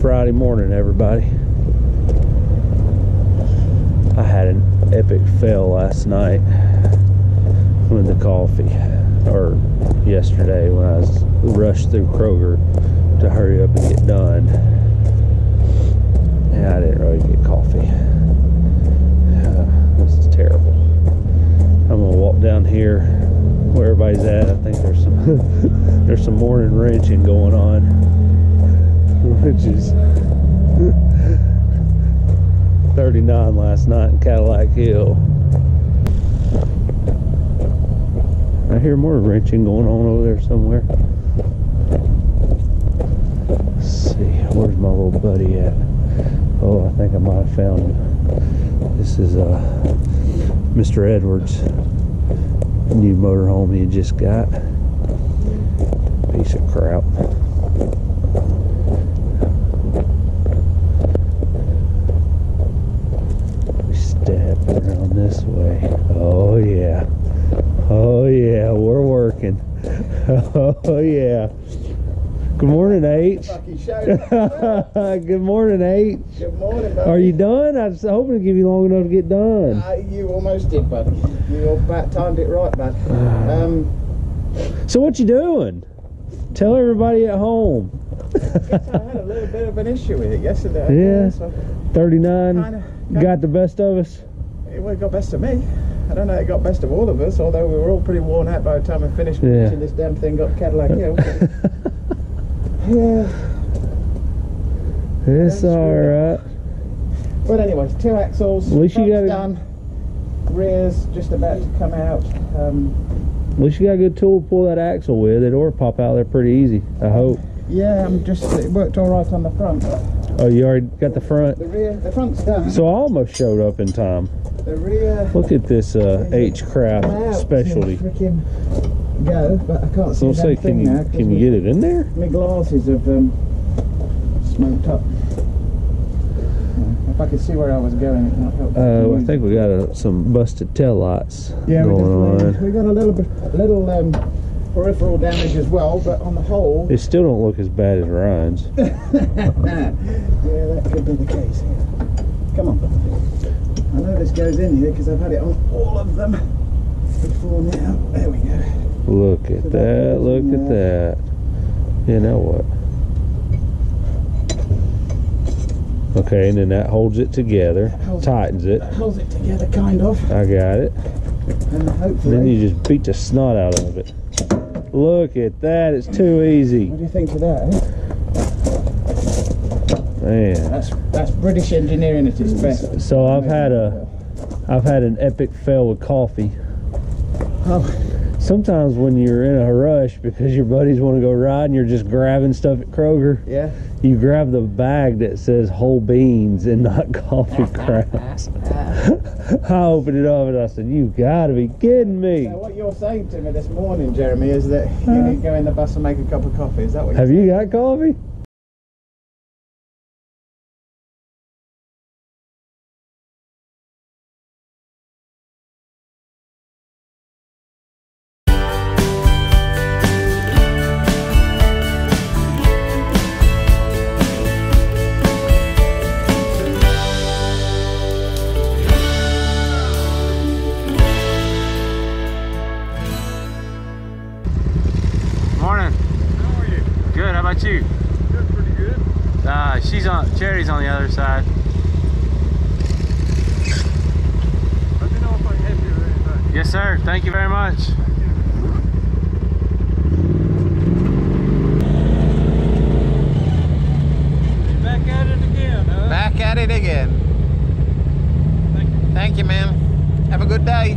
Friday morning, everybody. I had an epic fail last night with the coffee, or yesterday when I was rushed through Kroger to hurry up and get done. And I didn't really get coffee. This is terrible. I'm gonna walk down here where everybody's at. I think there's some there's some morning wrenching going on, which is 39 last night in Cadillac Hill. I hear more wrenching going on over there somewhere. Let's see, where's my little buddy at? Oh, I think I might have found him. This is Mr. Edwards' new motorhome he just got. Piece of crap. We step around this way. Oh yeah. Oh yeah, we're working. Oh yeah. Good morning, H. Good morning, H. Good morning, buddy. Are you done? I was hoping to give you long enough to get done. You almost did, buddy. You about timed it right, bud. So what you doing? Tell everybody at home. I guess I had a little bit of an issue with it yesterday. Yeah. So 39 kinda got the best of us. It got best of me. I don't know, it got best of all of us, although we were all pretty worn out by the time we finished watching this damn thing up Cadillac Hill. Yeah. It's alright. But anyway, two axles, front's done, rear's just about to come out. At least you got a good tool to pull that axle with. It'll pop out there pretty easy, I hope. Yeah, it worked alright on the front. Oh, you already got the front? The front's done. So I almost showed up in time. The rear. Look at this H Craft specialty. Go, but I can't see that thing now. Can you get it in there? My glasses have smoked up. If I could see where I was going, it might help. I think we got some busted taillights going on. We got a little peripheral damage as well, but on the whole, it still don't look as bad as Ryan's. Yeah, that could be the case. Come on. I know this goes in here because I've had it on all of them before now. There we go. Look at that, look at that. You know what? Okay, and then that holds it together, tightens it. Holds it together, kind of. I got it. And hopefully. Then you just beat the snot out of it. Look at that, it's too easy. What do you think of that? Man. That's British engineering at its best. So I've had an epic fail with coffee. Oh. Sometimes when you're in a rush because your buddies want to go ride and you're just grabbing stuff at Kroger, yeah, you grab the bag that says whole beans and not coffee grounds. I opened it up and I said, you gotta be kidding me. So what you're saying to me this morning, Jeremy, is that you need to go in the bus and make a cup of coffee. Is that what you're saying? You got coffee? Cherry's on the other side. Let me know if I can help you with anything. Yes, sir. Thank you very much. Thank you. Back at it again, huh? Back at it again. Thank you. Thank you, man. Have a good day.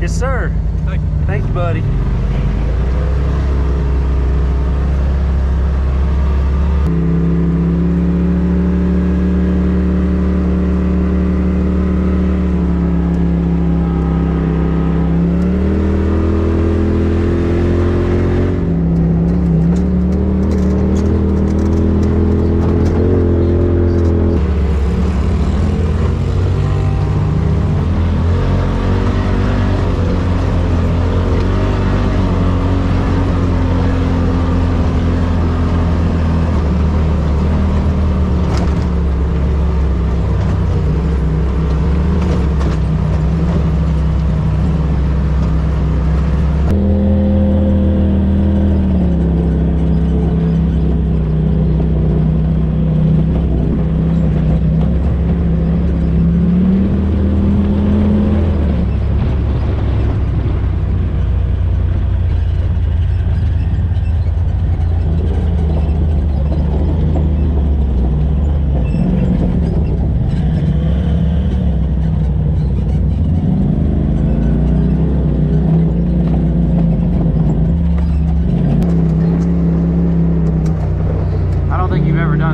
Yes, sir. Thank you, buddy.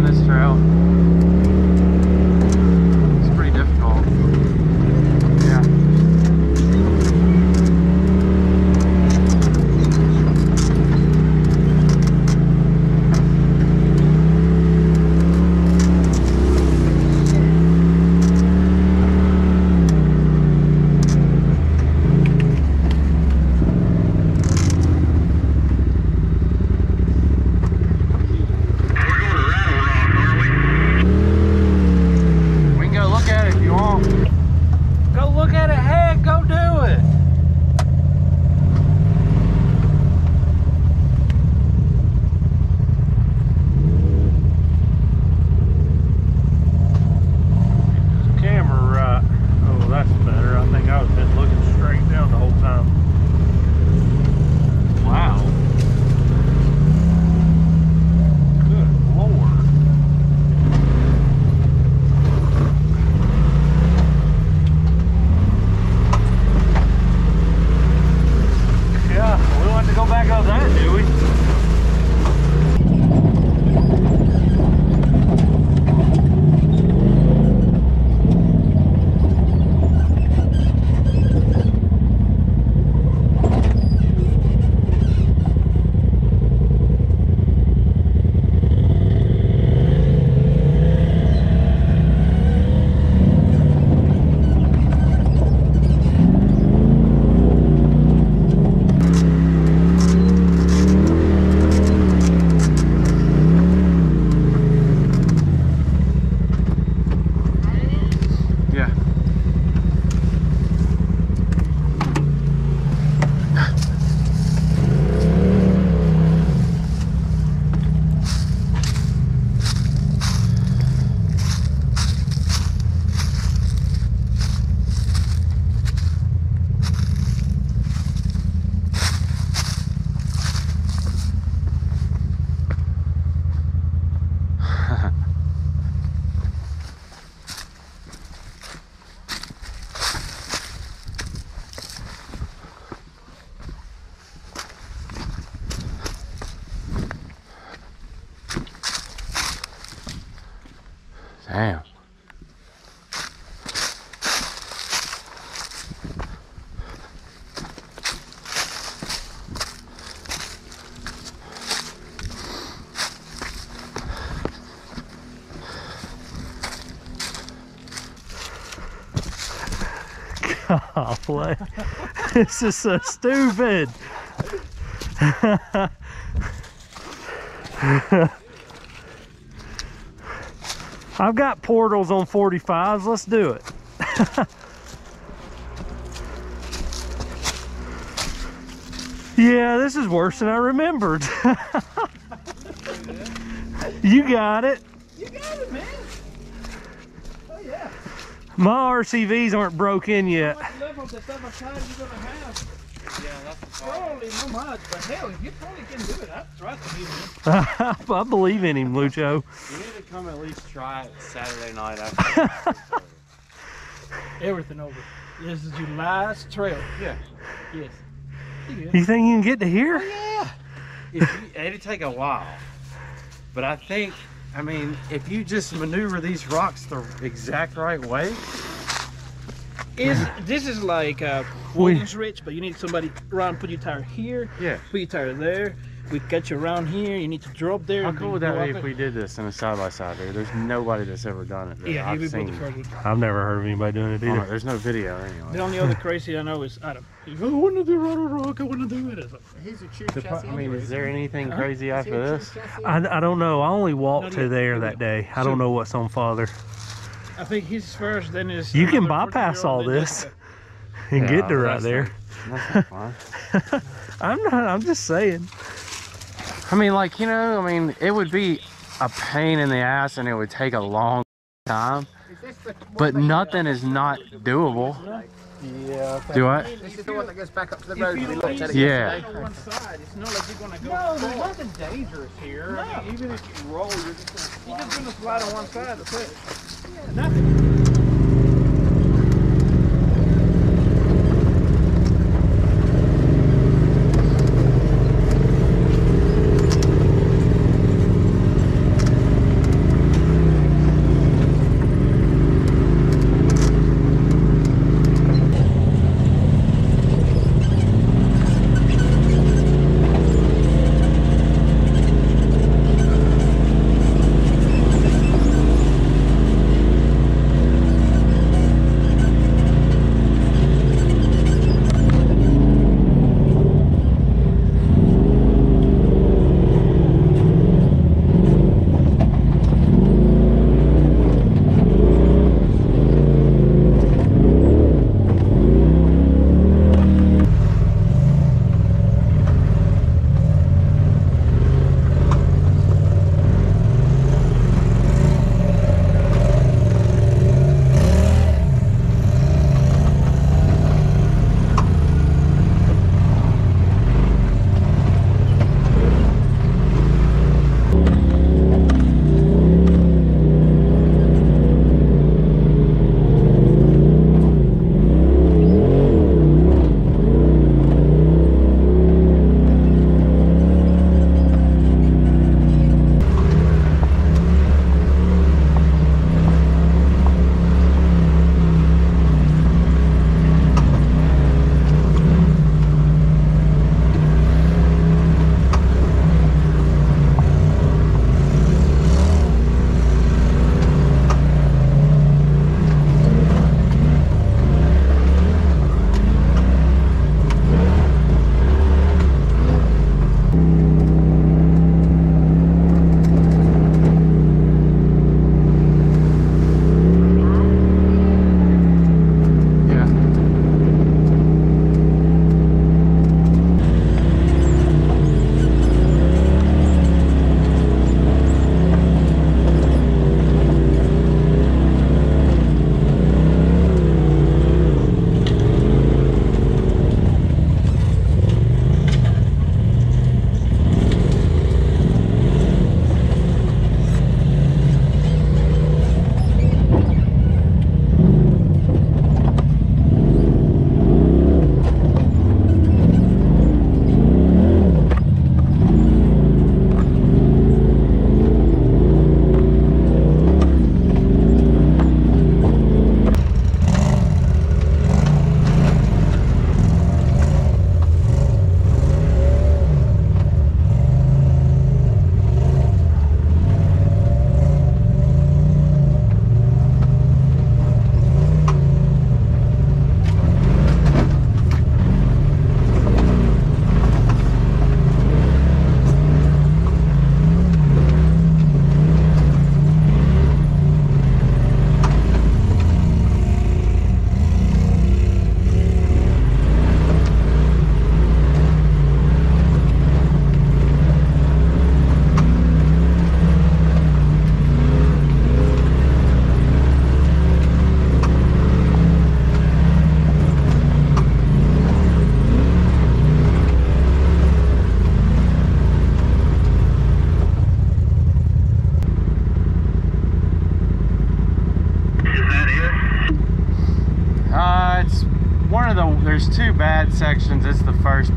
down this trail. It's pretty difficult. Damn. Golly. This is so stupid. I've got portals on 45s, let's do it. Yeah, this is worse than I remembered. You got it. You got it, man. Oh, yeah. My RCVs aren't broke in yet. How much level that other side you're going to have? Yeah, that's the problem. Probably no much, but hell, you probably can do it. I trust him. I believe in him, Lucho. You need to come at least try it Saturday night after everything over. This is your last trail. Yeah. Yes. You think you can get to here? Oh, yeah. It'd take a while. But I think, I mean, if you just maneuver these rocks the exact right way, this is like a Williams Ridge, but you need somebody around, put your tire here, yeah, put your tire there, we catch you around here, you need to drop there. How cool would that be if we did this in a side-by-side there? There's nobody that's ever done it. Yeah, I've never heard of anybody doing it either. Oh, there's no video anyway. The only other crazy I know is Adam. He's like, I want to do rock, I want to do it. He's a true chassis. I mean, is there anything crazy after this? I don't know. I only walked to there that day. I don't know what's on Father. I think he's first, then is... You can bypass all this and get to right there. That's not fun. I'm just saying. I mean, like, you know, I mean, it would be a pain in the ass and it would take a long time, but nothing is not doable. Yeah. Okay. Do I? This is the one that goes back up to the road. Yeah. It's not like you're gonna go. No, there's nothing dangerous here. No. I mean, even if you roll, you're just gonna fly to one side of the place. Yeah, nothing.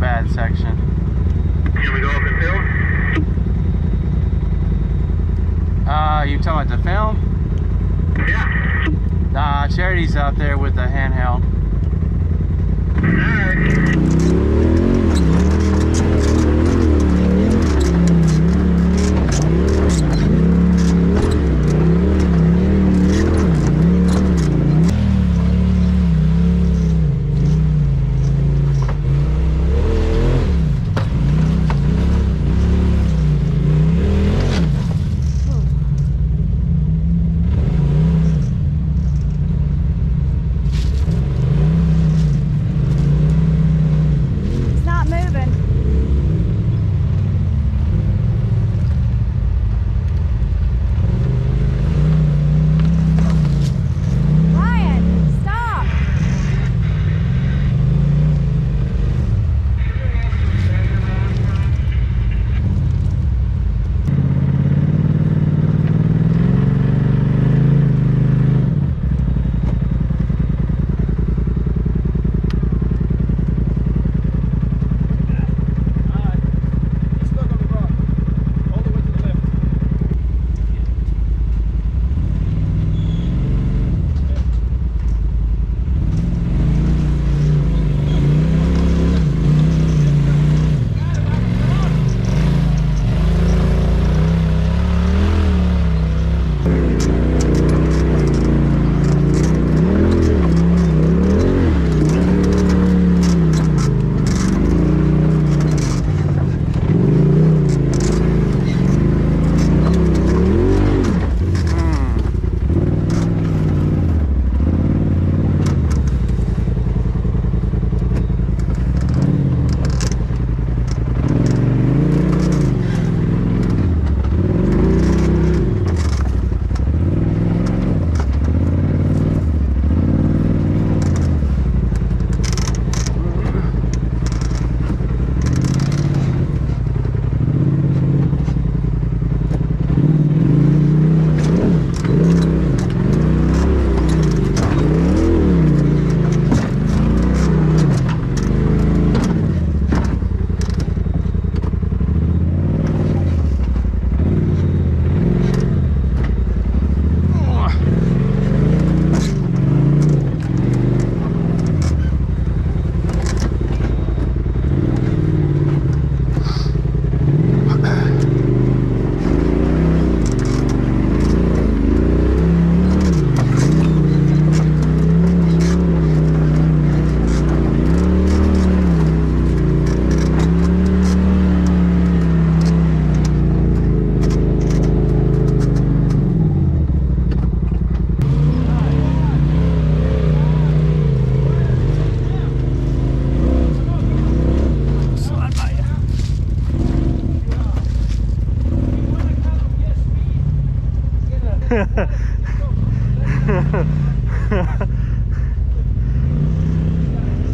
bad section. Can we go up and film? You talking about the film? Yeah. Nah, Charity's out there with the handheld.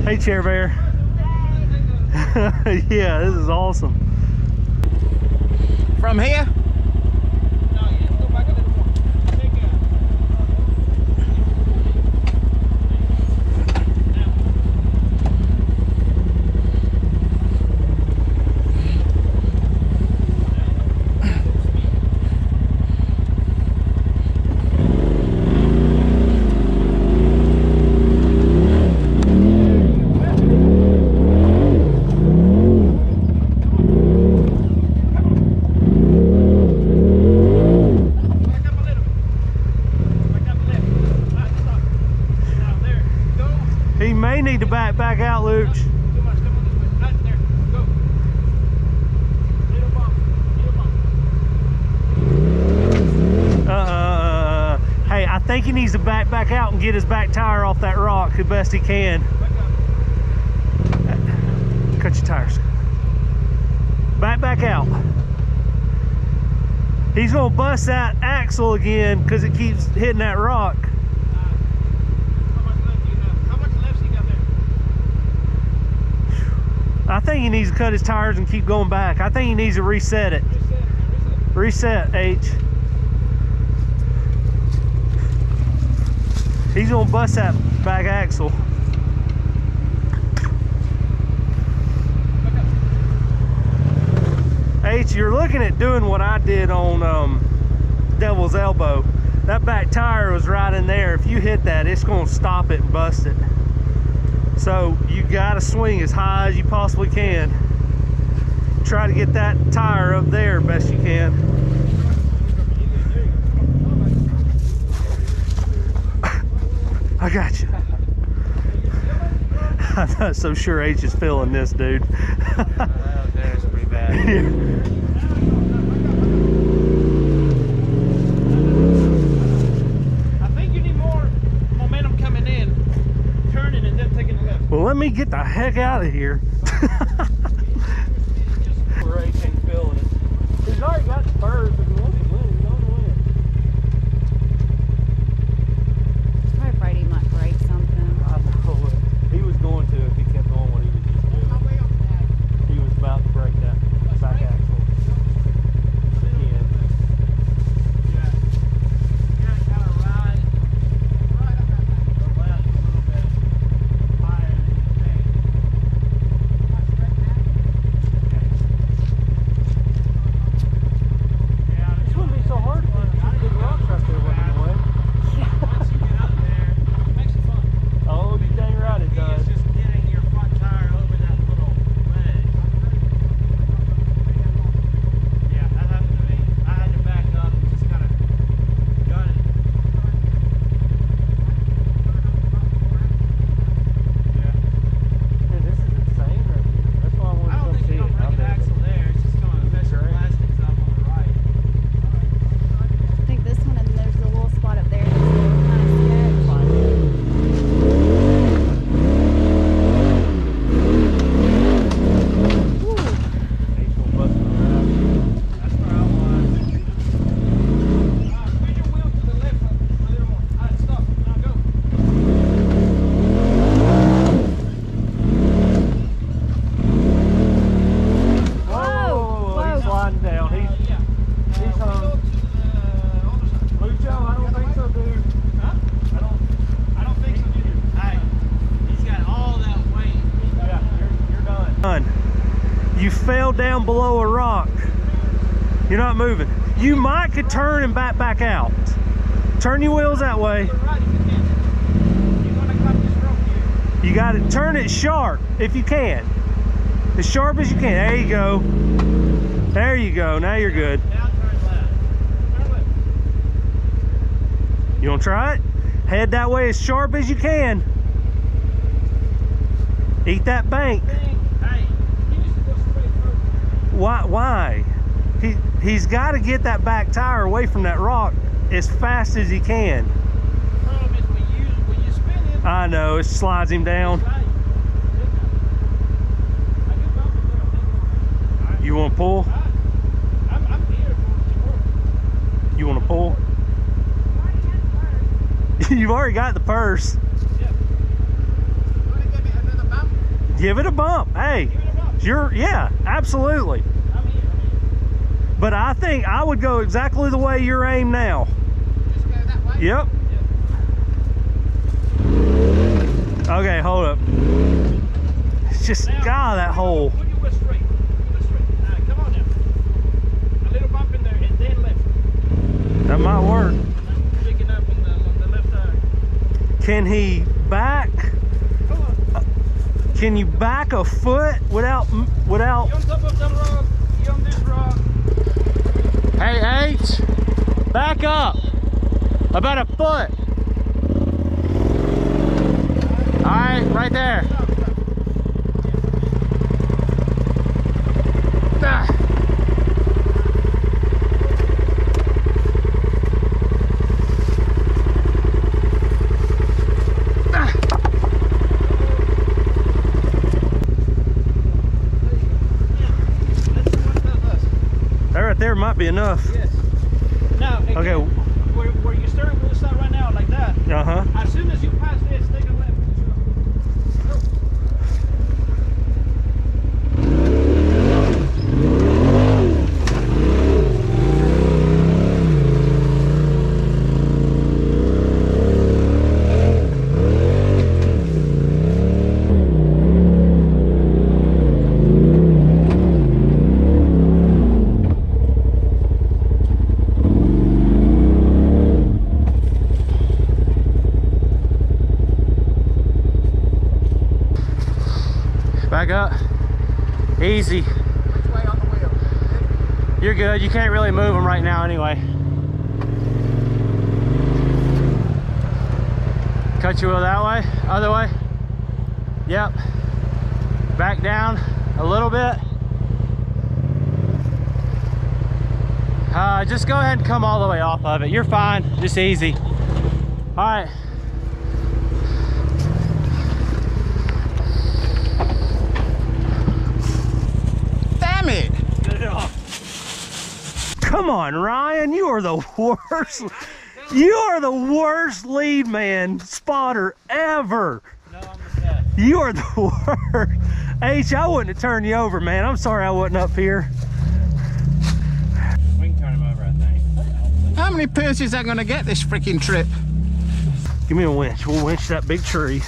Hey, chair bear. Yeah, this is awesome. From here? Back out, Luke. Too much. Come on this way. Right there. Go. Little bump. Little bump. Hey, I think he needs to back out and get his back tire off that rock the best he can. Cut your tires. Back out. He's gonna bust that axle again because it keeps hitting that rock. I think he needs to cut his tires and keep going back. I think he needs to reset it. Reset, H. He's gonna bust that back axle. H, you're looking at doing what I did on Devil's Elbow. That back tire was right in there. If you hit that, it's gonna stop it and bust it. So you gotta swing as high as you possibly can. Try to get that tire up there best you can. I got you. I'm not so sure H is feeling this, dude. That is pretty bad. Well, let me get the heck out of here. He's already got the birds. If you want him to win, he's going to win. I'm afraid he might break something. I know. He was going to if he kept on what he was just doing. He was about to break that back axle. Down below a rock, you're not moving. You might could turn and back out. Turn your wheels that way. You got to turn it sharp if you can, as sharp as you can. There you go, there you go. Now you're good. You want to try it? Head that way as sharp as you can. Eat that bank. Why? He's got to get that back tire away from that rock as fast as he can. The problem is when you spin him, I know, it slides him down. You want to pull? I'm here for it. You want to pull? You've already got the purse. Yeah. Give it a bump. Hey. Yeah, absolutely. But I think I would go exactly the way you're aimed now. Just go that way? Yep. Okay, hold up. It's just, now, God, that hole. When you go straight, come on now. A little bump in there and then left. That might work. Picking up in the left tire. Can he back? Can you back a foot without? You're on top of that rock. You're on this rock. Hey H, back up about a foot. All right, right there. Might be enough. Yes. Now, again, okay. Where your steering wheel is at right now, like that. Uh huh. As soon as you pass this, take a left. got. Easy. Which way on the wheel? You're good. You can't really move them right now anyway. Cut your wheel that way. Other way. Yep. Back down a little bit. Just go ahead and come all the way off of it. You're fine. Just easy. All right. Damn it! Get it off. Come on, Ryan. You are the worst. You are the worst lead man spotter ever. No, I'm the best. You are the worst. H, I wouldn't have turned you over, man. I'm sorry I wasn't up here. How many perches am I gonna get this freaking trip? Give me a winch. We'll winch that big tree.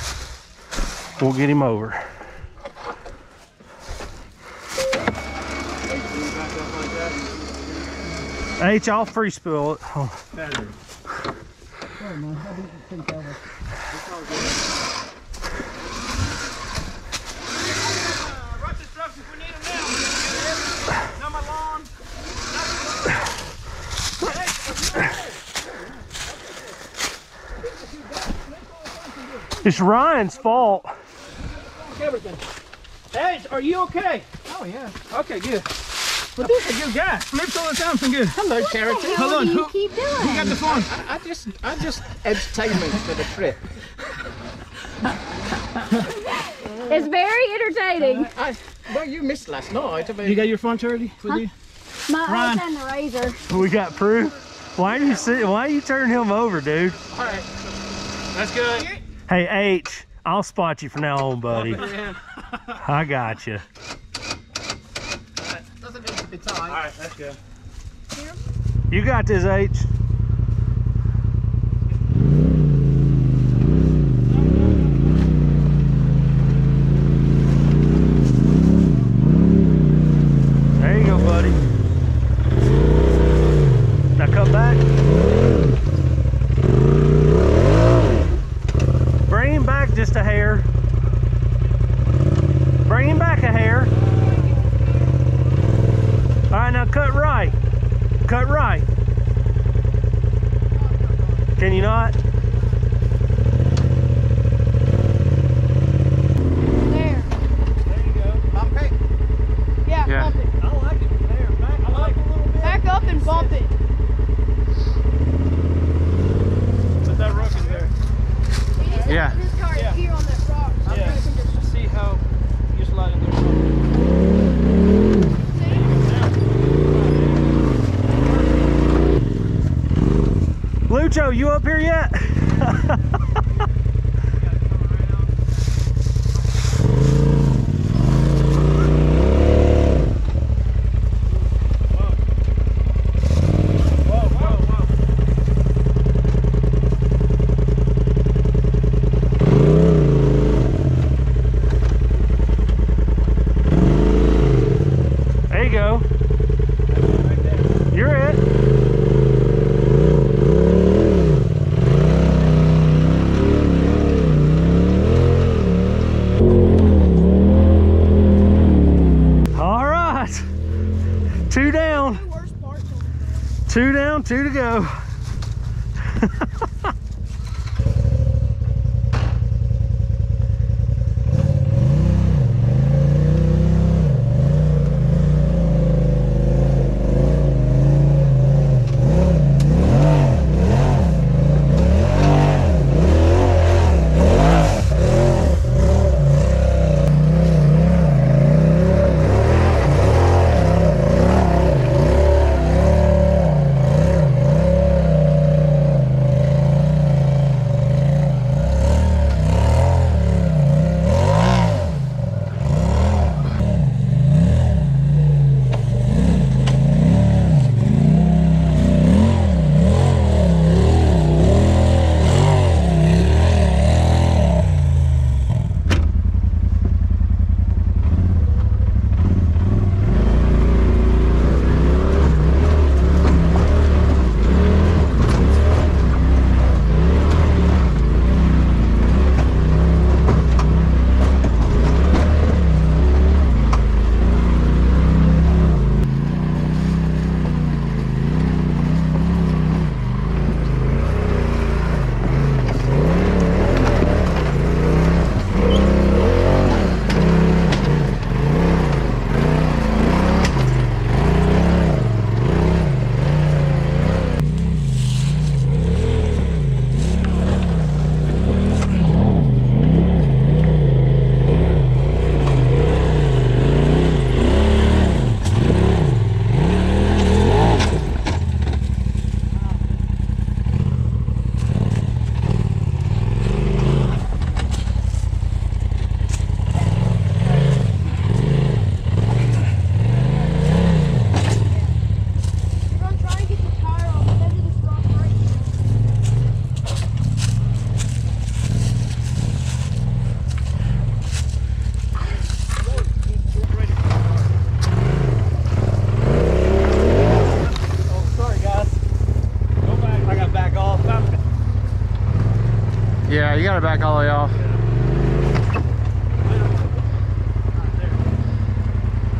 We'll get him over. H, I'll free spill it. Oh. It's Ryan's fault. Everything. Hey, are you okay? Oh, yeah. Okay, good. But this is a good guy. Flips all the time from good. Hello, Charity. Hello. Who keep doing? Who got the phone? I just entertainment for the trip. It's very entertaining. Well, you missed last night. I mean, you got your phone, Charity? Huh? You? My eyes and the razor. We got proof. Why you turn him over, dude? All right. That's good. Hey, H, I'll spot you from now on, buddy. Oh, I got you. That doesn't need to be tight. All right, that's good. Here. You got this, H. There you go, buddy. Now come back. Just a hair. Bring him back a hair. All right, now cut right. Cut right. Can you not? There. There you go. Bump it. Yeah, bump it. I like it. There, back up. I like it a little bit. Back up and bump it. Put that rook in there. Yeah. Yeah. Here on that rock. Yeah. Just see how you slide in there. Lucho, you up here yet? Two down, two to go. Yeah, you gotta back all the way off.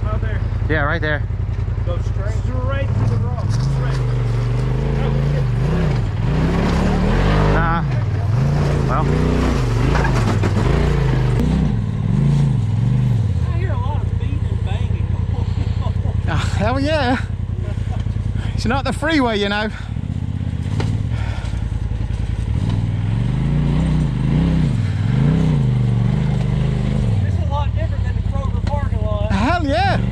Out there. Yeah, right there. Go straight. Straight to the rock. Straight. Nah. Well. Hell yeah, it's not the freeway, you know. It's a lot different than the Kroger parking lot. Hell yeah.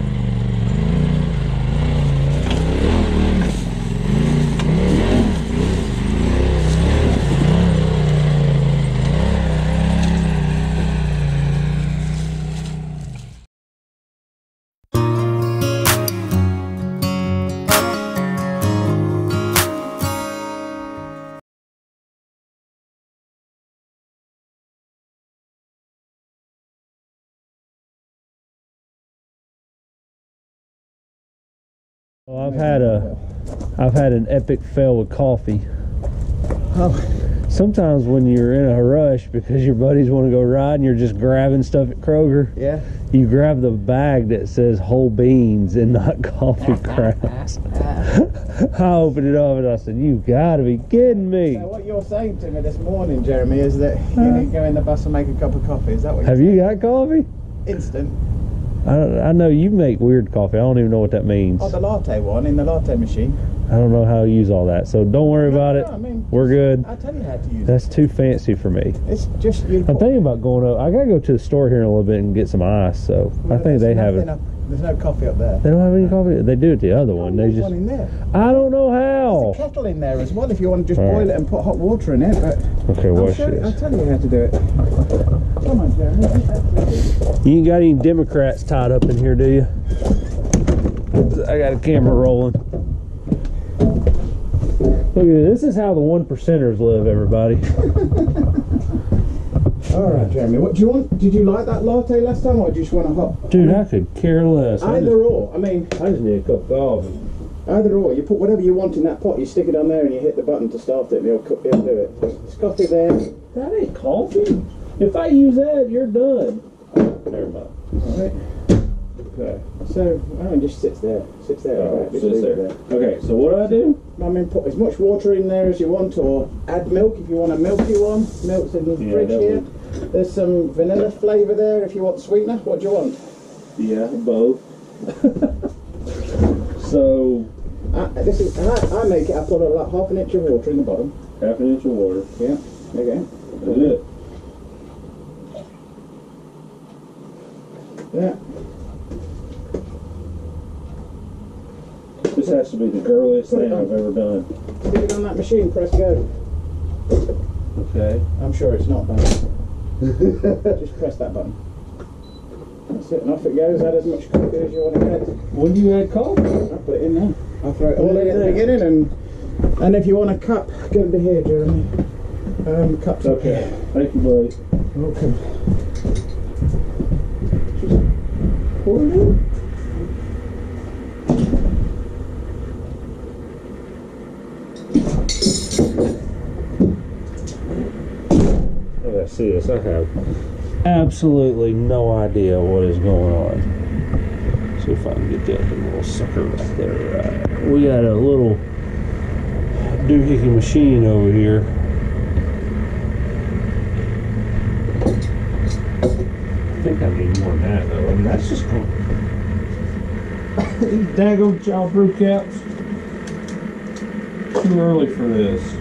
Well, I've had an epic fail with coffee. Sometimes when you're in a rush because your buddies want to go ride and you're just grabbing stuff at Kroger. Yeah. You grab the bag that says whole beans and not coffee grounds. I opened it up and I said, "You got to be kidding me!" So what you're saying to me this morning, Jeremy, is that you didn't go in the bus and make a cup of coffee. Is that what? Have you got coffee? Instant. I know you make weird coffee. I don't even know what that means. Oh, the latte one in the latte machine. I don't know how to use all that, so don't worry about it. I mean, we're good. I'll tell you how to use it. That's too fancy for me. It's just beautiful. I'm thinking about going up. I gotta go to the store here in a little bit and get some ice. So well, I think they have it. There's no coffee up there. They don't have any coffee. They do at the other one. They just. One in there. I don't know how. There's a kettle in there as well. If you want to just boil it and put hot water in it, but. Okay, watch this. I'll tell you how to do it. Come on, Jeremy. You ain't got any Democrats tied up in here, do you? I got a camera rolling. Look at this. This is how the 1 percenters live, everybody. All right, Jeremy. What do you want? Did you like that latte last time, or do you just want a hot? Dude, I could care less. Either or. I mean, I just need a cup of coffee. Either or. You put whatever you want in that pot. You stick it on there, and you hit the button to start it, and it'll do it. There's coffee there. That ain't coffee. If I use that, you're done. Never mind. All right. Okay. So, it just sits there. Sits there. Right, sits there. Okay. So what do I do? I mean, put as much water in there as you want, or add milk if you want a milky one. Milk's in the fridge here. There's some vanilla flavour there if you want sweetener. What do you want? Yeah, both. So... I make it, I put like half an inch of water in the bottom. Half an inch of water. Yeah, okay. That's it. Yeah. This has to be the girliest thing I've ever done. Put it on that machine, press go. Okay. I'm sure it's not bad. Just press that button. That's it, and off it goes. Add as much coffee as you want to get. When do you add coffee? I put it in there. I throw it all in at the beginning, and if you want a cup, get it to here, Jeremy. Cups up here. Thank you, buddy. Welcome. Just pour it in. See this, I have absolutely no idea what is going on. Let's see if I can get that little sucker right there. Right. We got a little doohickey machine over here. I think I need more than that though. I mean, that's just cool. These daggone child brew caps. Too early for this.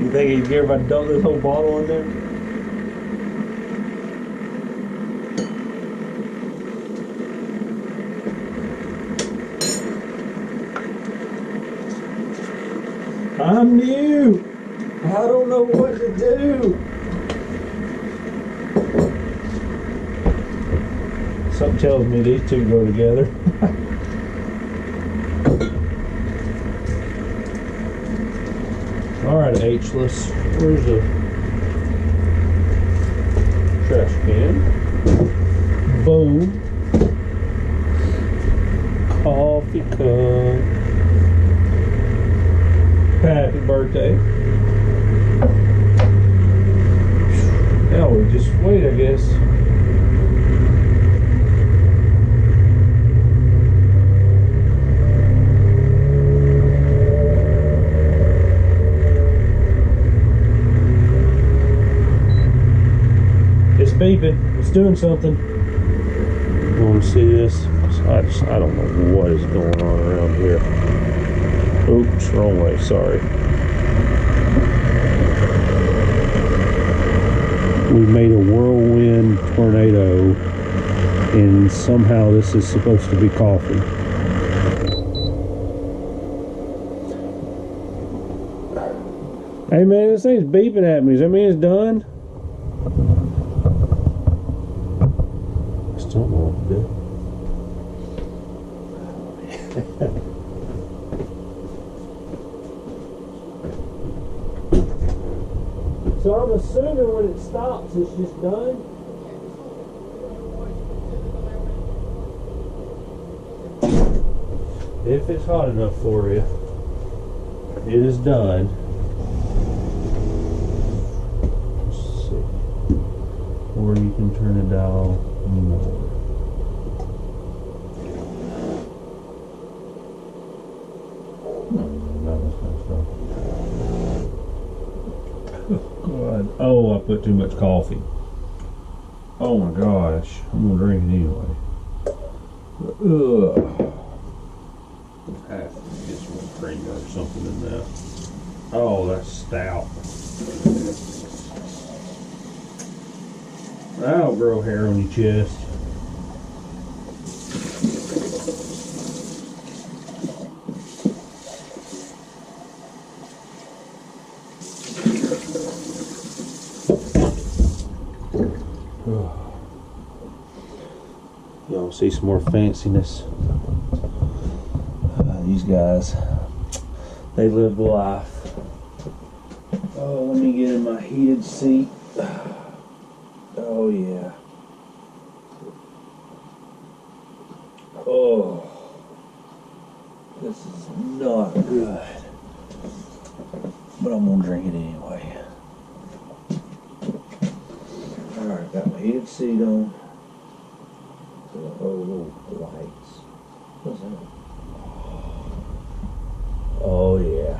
You think he'd care if I dump this whole bottle in there? I'm new. I don't know what to do. Something tells me these two go together. Alright, H, let's, where's the trash can? Boom. Coffee cup. Happy birthday. Now we just wait, I guess. It's beeping. It's doing something. You want to see this? I don't know what is going on around here. Oops, wrong way, sorry. We made a whirlwind tornado, and somehow this is supposed to be coffee. Hey man, this thing's beeping at me. Does that mean it's done? I still don't know what to do. So I'm assuming when it stops, it's just done. If it's hot enough for you, it is done. Let's see. Or you can turn it down more. Oh, I put too much coffee. Oh my gosh, I'm gonna drink it anyway. Ugh. I get some creamer or something in there. Oh, that's stout. That'll grow hair on your chest. Y'all see some more fanciness. These guys, they lived life. Oh, let me get in my heated seat. Oh yeah. Oh, this is not good, but I'm gonna drink it anyway. Alright, got my heated seat on. Oh, little lights. What's that? Oh, yeah.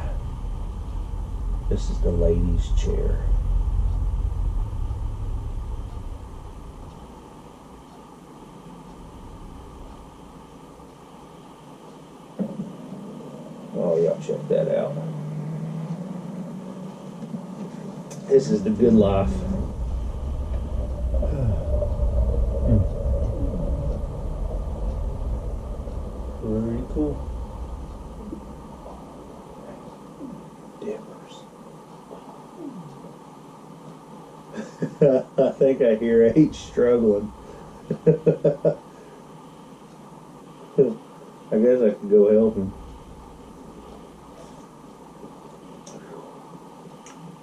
This is the ladies' chair. Oh, y'all check that out. This is the good life. Very cool. Dippers. I think I hear H struggling. I guess I can go help him.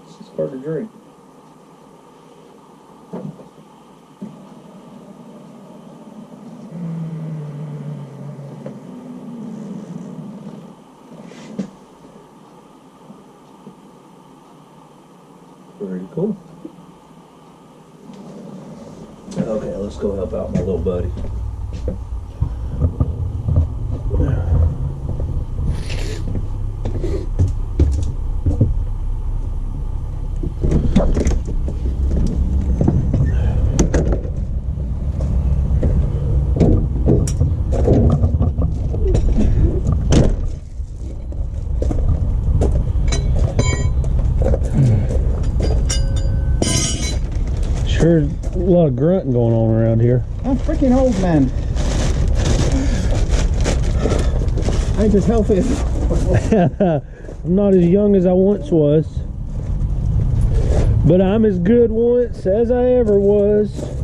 This is hard to drink. Pretty cool. Okay, let's go help out my little buddy. There's a lot of grunting going on around here. I'm freaking old, man. I ain't just healthy. I'm not as young as I once was, but I'm as good once as I ever was.